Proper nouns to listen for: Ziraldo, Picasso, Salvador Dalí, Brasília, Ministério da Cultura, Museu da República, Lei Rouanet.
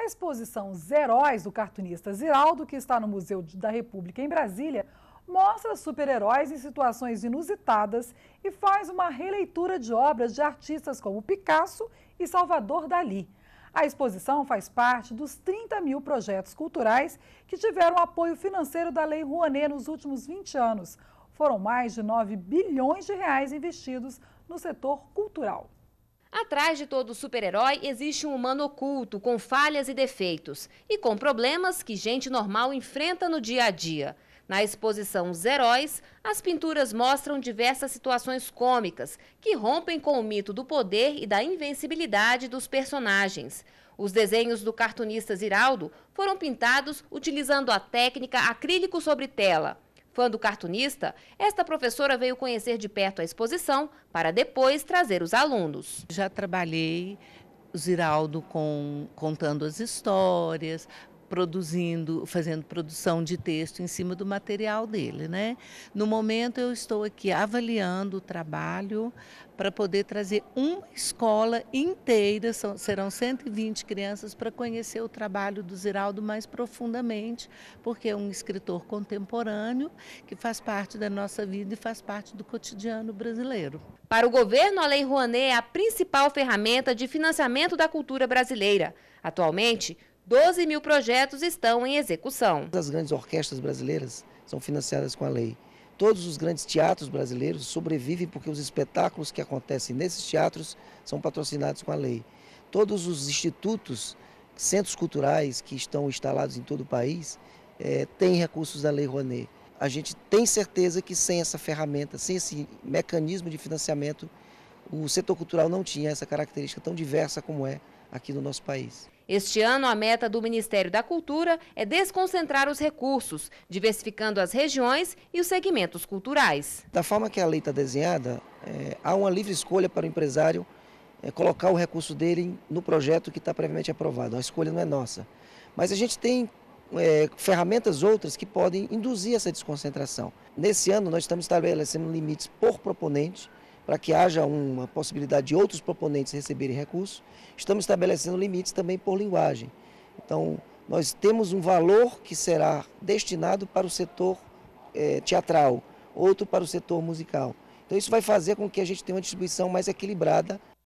A exposição Os Heróis, do cartunista Ziraldo, que está no Museu da República em Brasília, mostra super-heróis em situações inusitadas e faz uma releitura de obras de artistas como Picasso e Salvador Dalí. A exposição faz parte dos 30 mil projetos culturais que tiveram apoio financeiro da Lei Rouanet nos últimos 20 anos. Foram mais de 9 bilhões de reais investidos no setor cultural. Atrás de todo super-herói existe um humano oculto, com falhas e defeitos, e com problemas que gente normal enfrenta no dia a dia. Na exposição Os Heróis, as pinturas mostram diversas situações cômicas que rompem com o mito do poder e da invencibilidade dos personagens. Os desenhos do cartunista Ziraldo foram pintados utilizando a técnica acrílico sobre tela. Fã do cartunista, esta professora veio conhecer de perto a exposição para depois trazer os alunos. Já trabalhei o Ziraldo contando as histórias, fazendo produção de texto em cima do material dele, né? No momento eu estou aqui avaliando o trabalho para poder trazer uma escola inteira, serão 120 crianças, para conhecer o trabalho do Ziraldo mais profundamente, porque é um escritor contemporâneo que faz parte da nossa vida e faz parte do cotidiano brasileiro. Para o governo, a Lei Rouanet é a principal ferramenta de financiamento da cultura brasileira. Atualmente, 12 mil projetos estão em execução. As grandes orquestras brasileiras são financiadas com a lei. Todos os grandes teatros brasileiros sobrevivem porque os espetáculos que acontecem nesses teatros são patrocinados com a lei. Todos os institutos, centros culturais que estão instalados em todo o país, têm recursos da Lei Rouanet. A gente tem certeza que sem essa ferramenta, sem esse mecanismo de financiamento, o setor cultural não tinha essa característica tão diversa como é aqui no nosso país. Este ano, a meta do Ministério da Cultura é desconcentrar os recursos, diversificando as regiões e os segmentos culturais. Da forma que a lei está desenhada, há uma livre escolha para o empresário colocar o recurso dele no projeto que está previamente aprovado. A escolha não é nossa. Mas a gente tem ferramentas outras que podem induzir essa desconcentração. Nesse ano, nós estamos estabelecendo limites por proponente, para que haja uma possibilidade de outros proponentes receberem recursos. Estamos estabelecendo limites também por linguagem. Então, nós temos um valor que será destinado para o setor teatral, outro para o setor musical. Então, isso vai fazer com que a gente tenha uma distribuição mais equilibrada